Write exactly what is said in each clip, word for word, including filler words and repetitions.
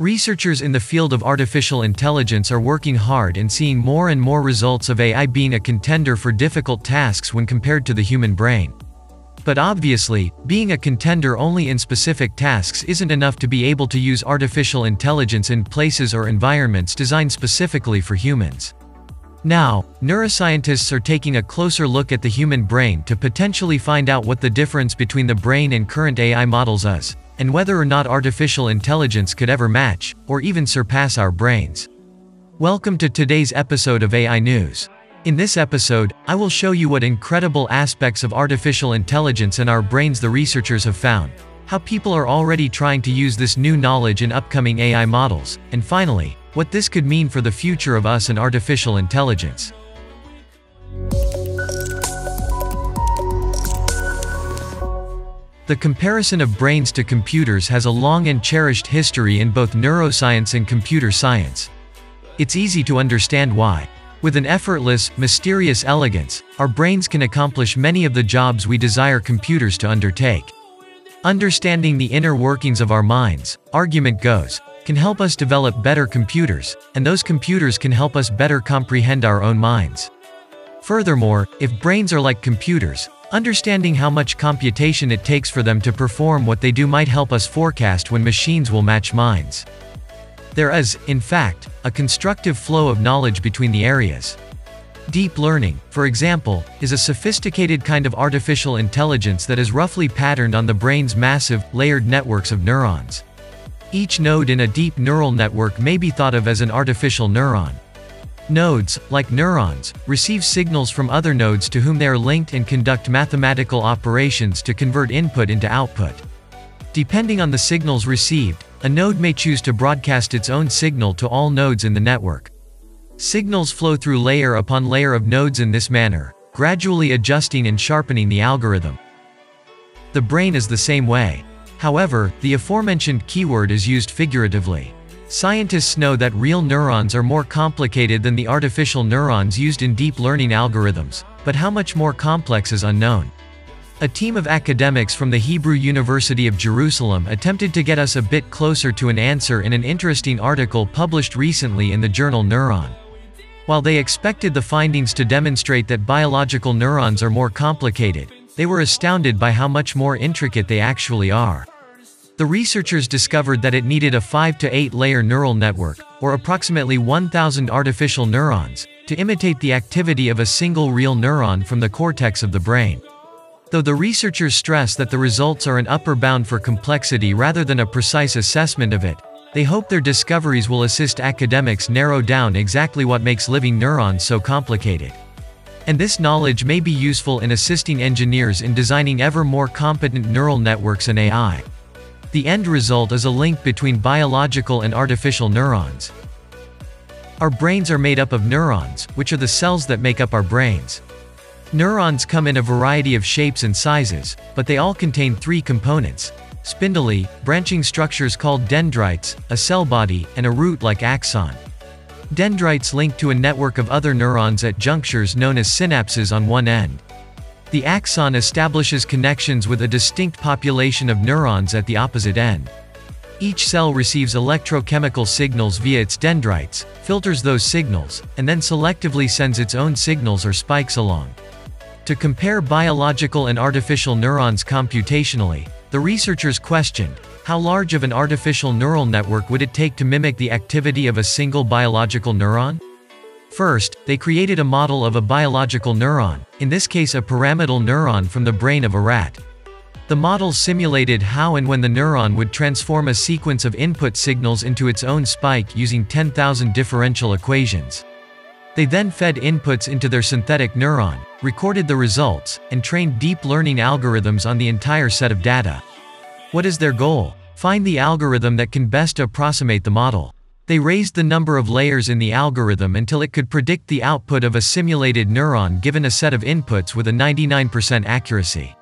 Researchers in the field of artificial intelligence are working hard and seeing more and more results of A I being a contender for difficult tasks when compared to the human brain. But obviously, being a contender only in specific tasks isn't enough to be able to use artificial intelligence in places or environments designed specifically for humans. Now, neuroscientists are taking a closer look at the human brain to potentially find out what the difference between the brain and current A I models is, and whether or not artificial intelligence could ever match, or even surpass our brains. Welcome to today's episode of A I News. In this episode, I will show you what incredible aspects of artificial intelligence and our brains the researchers have found, how people are already trying to use this new knowledge in upcoming A I models, and finally, what this could mean for the future of us and artificial intelligence. The comparison of brains to computers has a long and cherished history in both neuroscience and computer science. It's easy to understand why. With an effortless, mysterious elegance, our brains can accomplish many of the jobs we desire computers to undertake. Understanding the inner workings of our minds, argument goes, can help us develop better computers, and those computers can help us better comprehend our own minds. Furthermore, if brains are like computers, understanding how much computation it takes for them to perform what they do might help us forecast when machines will match minds. There is, in fact, a constructive flow of knowledge between the areas. Deep learning, for example, is a sophisticated kind of artificial intelligence that is roughly patterned on the brain's massive, layered networks of neurons. Each node in a deep neural network may be thought of as an artificial neuron. Nodes, like neurons, receive signals from other nodes to whom they are linked and conduct mathematical operations to convert input into output. Depending on the signals received, a node may choose to broadcast its own signal to all nodes in the network. Signals flow through layer upon layer of nodes in this manner, gradually adjusting and sharpening the algorithm. The brain is the same way. However, the aforementioned keyword is used figuratively. Scientists know that real neurons are more complicated than the artificial neurons used in deep learning algorithms, but how much more complex is unknown. A team of academics from the Hebrew University of Jerusalem attempted to get us a bit closer to an answer in an interesting article published recently in the journal Neuron. While they expected the findings to demonstrate that biological neurons are more complicated, they were astounded by how much more intricate they actually are. The researchers discovered that it needed a five to eight layer neural network, or approximately one thousand artificial neurons, to imitate the activity of a single real neuron from the cortex of the brain. Though the researchers stress that the results are an upper bound for complexity rather than a precise assessment of it, they hope their discoveries will assist academics narrow down exactly what makes living neurons so complicated. And this knowledge may be useful in assisting engineers in designing ever more competent neural networks and A I. The end result is a link between biological and artificial neurons. Our brains are made up of neurons, which are the cells that make up our brains. Neurons come in a variety of shapes and sizes, but they all contain three components: spindly, branching structures called dendrites, a cell body, and a root-like axon. Dendrites link to a network of other neurons at junctures known as synapses on one end. The axon establishes connections with a distinct population of neurons at the opposite end. Each cell receives electrochemical signals via its dendrites, filters those signals, and then selectively sends its own signals or spikes along. To compare biological and artificial neurons computationally, the researchers questioned, how large of an artificial neural network would it take to mimic the activity of a single biological neuron? First, they created a model of a biological neuron, in this case a pyramidal neuron from the brain of a rat. The model simulated how and when the neuron would transform a sequence of input signals into its own spike using ten thousand differential equations. They then fed inputs into their synthetic neuron, recorded the results, and trained deep learning algorithms on the entire set of data. What is their goal? Find the algorithm that can best approximate the model. They raised the number of layers in the algorithm until it could predict the output of a simulated neuron given a set of inputs with a ninety-nine percent accuracy.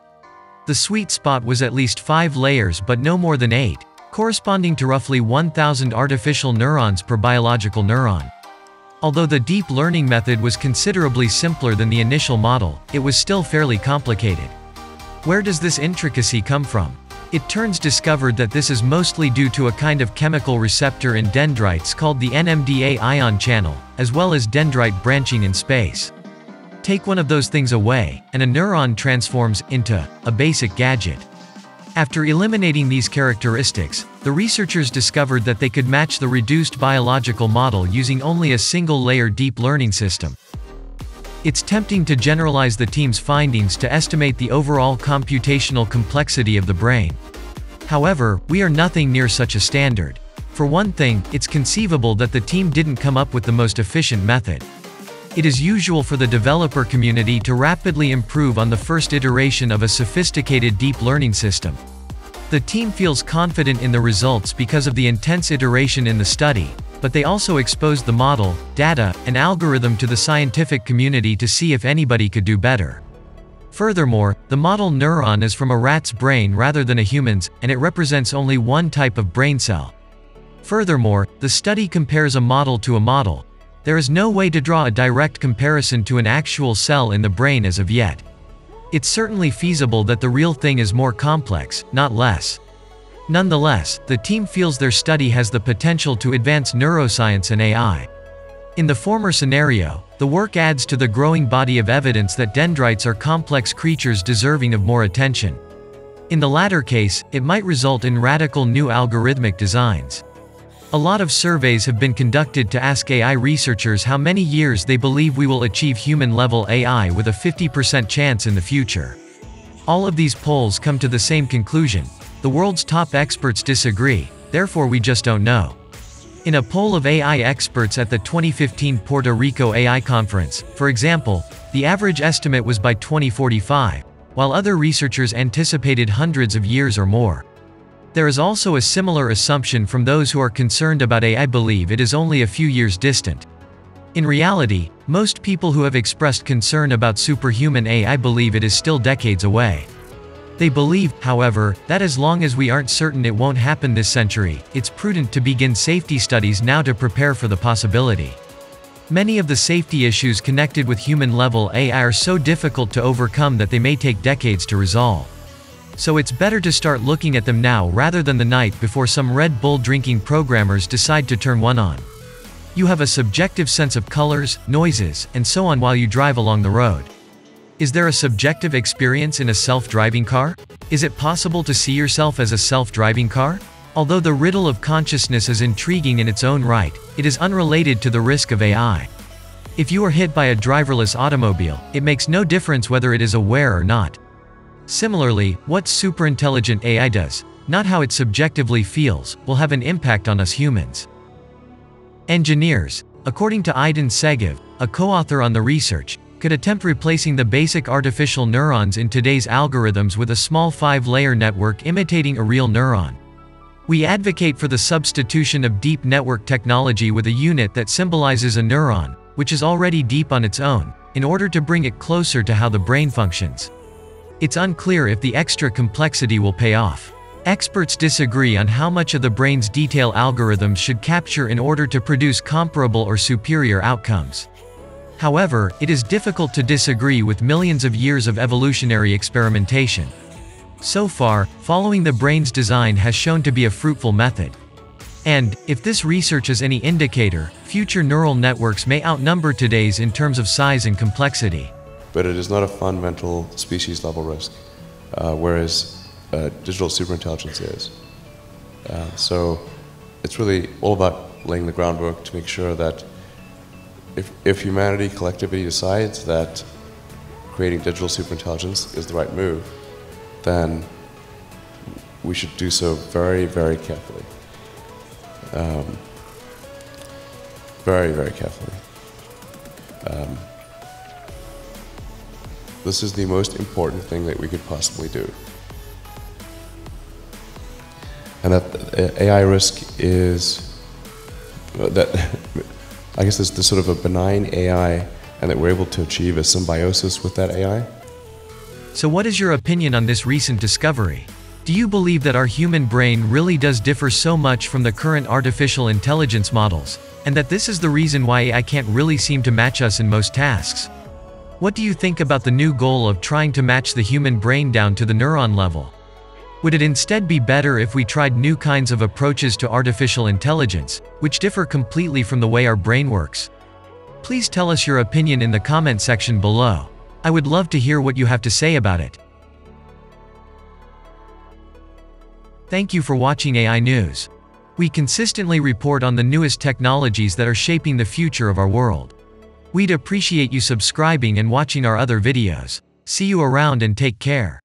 The sweet spot was at least five layers but no more than eight, corresponding to roughly one thousand artificial neurons per biological neuron. Although the deep learning method was considerably simpler than the initial model, it was still fairly complicated. Where does this intricacy come from? It turns discovered that this is mostly due to a kind of chemical receptor in dendrites called the N M D A ion channel, as well as dendrite branching in space. Take one of those things away, and a neuron transforms into a basic gadget. After eliminating these characteristics, the researchers discovered that they could match the reduced biological model using only a single-layer deep learning system. It's tempting to generalize the team's findings to estimate the overall computational complexity of the brain. However, we are nothing near such a standard. For one thing, it's conceivable that the team didn't come up with the most efficient method. It is usual for the developer community to rapidly improve on the first iteration of a sophisticated deep learning system. The team feels confident in the results because of the intense iteration in the study, but they also exposed the model, data, and algorithm to the scientific community to see if anybody could do better. Furthermore, the model neuron is from a rat's brain rather than a human's, and it represents only one type of brain cell. Furthermore, the study compares a model to a model. There is no way to draw a direct comparison to an actual cell in the brain as of yet. It's certainly feasible that the real thing is more complex, not less. Nonetheless, the team feels their study has the potential to advance neuroscience and A I. In the former scenario, the work adds to the growing body of evidence that dendrites are complex creatures deserving of more attention. In the latter case, it might result in radical new algorithmic designs. A lot of surveys have been conducted to ask A I researchers how many years they believe we will achieve human-level A I with a fifty percent chance in the future. All of these polls come to the same conclusion: the world's top experts disagree, therefore we just don't know. In a poll of A I experts at the twenty fifteen Puerto Rico A I conference, for example, the average estimate was by twenty forty-five, while other researchers anticipated hundreds of years or more. There is also a similar assumption from those who are concerned about A I believe it is only a few years distant. In reality, most people who have expressed concern about superhuman A I believe it is still decades away. They believe, however, that as long as we aren't certain it won't happen this century, it's prudent to begin safety studies now to prepare for the possibility. Many of the safety issues connected with human-level A I are so difficult to overcome that they may take decades to resolve. So it's better to start looking at them now rather than the night before some Red Bull drinking programmers decide to turn one on. You have a subjective sense of colors, noises, and so on while you drive along the road. Is there a subjective experience in a self-driving car? Is it possible to see yourself as a self-driving car? Although the riddle of consciousness is intriguing in its own right, it is unrelated to the risk of A I. If you are hit by a driverless automobile, it makes no difference whether it is aware or not. Similarly, what superintelligent A I does, not how it subjectively feels, will have an impact on us humans. Engineers, according to Idan Segev, a co-author on the research, could attempt replacing the basic artificial neurons in today's algorithms with a small five-layer network imitating a real neuron. We advocate for the substitution of deep network technology with a unit that symbolizes a neuron, which is already deep on its own, in order to bring it closer to how the brain functions. It's unclear if the extra complexity will pay off. Experts disagree on how much of the brain's detail algorithms should capture in order to produce comparable or superior outcomes. However, it is difficult to disagree with millions of years of evolutionary experimentation. So far, following the brain's design has shown to be a fruitful method. And, if this research is any indicator, future neural networks may outnumber today's in terms of size and complexity. But it is not a fundamental species-level risk, uh, whereas uh, digital superintelligence is. Uh, so it's really all about laying the groundwork to make sure that if, if humanity collectively decides that creating digital superintelligence is the right move, then we should do so very, very carefully. Um, very, very carefully. Um, This is the most important thing that we could possibly do. And that A I risk is, that I guess there's this sort of a benign A I, and that we're able to achieve a symbiosis with that A I. So what is your opinion on this recent discovery? Do you believe that our human brain really does differ so much from the current artificial intelligence models, and that this is the reason why A I can't really seem to match us in most tasks? What do you think about the new goal of trying to match the human brain down to the neuron level? Would it instead be better if we tried new kinds of approaches to artificial intelligence, which differ completely from the way our brain works? Please tell us your opinion in the comment section below. I would love to hear what you have to say about it. Thank you for watching A I News. We consistently report on the newest technologies that are shaping the future of our world. We'd appreciate you subscribing and watching our other videos. See you around and take care.